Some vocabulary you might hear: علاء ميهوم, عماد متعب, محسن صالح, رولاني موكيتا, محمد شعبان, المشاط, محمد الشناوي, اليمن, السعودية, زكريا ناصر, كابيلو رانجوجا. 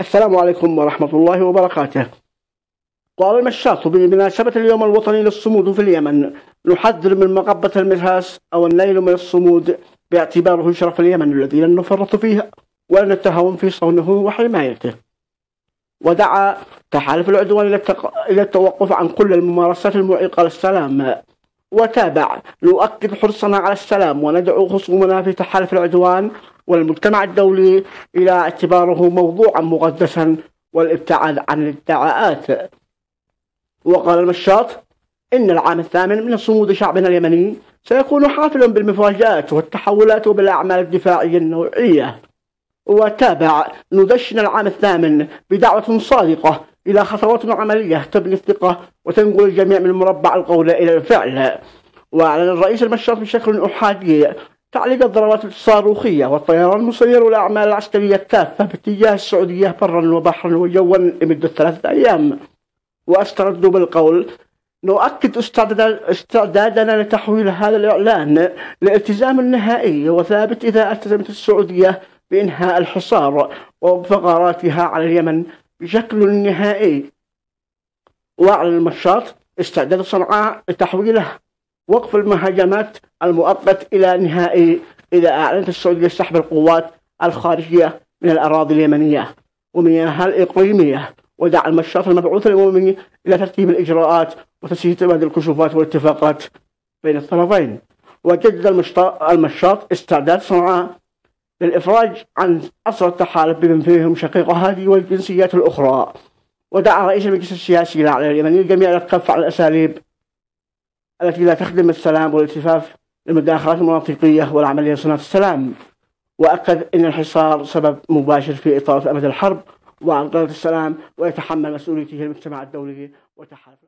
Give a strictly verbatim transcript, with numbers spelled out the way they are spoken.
السلام عليكم ورحمة الله وبركاته. قال المشاط بمناسبة اليوم الوطني للصمود في اليمن: نحذر من مغبة الملهاس أو النيل من الصمود باعتباره شرف اليمن الذي لن نفرط فيه ولن نتهاون في صونه وحمايته. ودعا تحالف العدوان إلى التوقف عن كل الممارسات المعيقة للسلام. وتابع: نؤكد حرصنا على السلام وندعو خصومنا في تحالف العدوان والمجتمع الدولي إلى اعتباره موضوعا مقدسا والابتعاد عن الادعاءات. وقال المشاط: إن العام الثامن من صمود شعبنا اليمني سيكون حافلا بالمفاجآت والتحولات وبالأعمال الدفاعية النوعية. وتابع: ندشن العام الثامن بدعوة صادقة إلى خطوات عملية تبني الثقة وتنقل الجميع من مربع القول إلى الفعل. وأعلن الرئيس المشاط بشكل أحادي تعليق الضربات الصاروخية والطيران المسير والأعمال العسكرية الكافة باتجاه السعودية برا وبحرا وجوا لمدة ثلاثة أيام. وأسترد بالقول: نؤكد استعدادنا لتحويل هذا الإعلان لالتزام نهائي وثابت إذا التزمت السعودية بإنهاء الحصار وفقاراتها على اليمن بشكل نهائي. وأعلن المشاط استعداد صنعاء لتحويله وقف المهاجمات المؤقت إلى نهائي إذا أعلنت السعودية سحب القوات الخارجية من الأراضي اليمنية ومياهها الإقليمية. ودعا المشاط المبعوث الأممي إلى ترتيب الإجراءات وتسهيل تبادل الكشوفات والاتفاقات بين الطرفين. وجدد المشاط استعداد صنعاء للإفراج عن أسرى التحالف بمن فيهم شقيق هادي والجنسيات الأخرى. ودعا رئيس المجلس السياسي على اليمني الجميع للكف على الأساليب التي لا تخدم السلام والالتفاف للمداخلات المناطقية والعملية لصناعة السلام. وأكد أن الحصار سبب مباشر في إطالة أمد الحرب وعن طريق السلام ويتحمل مسؤوليته المجتمع الدولي وتحالف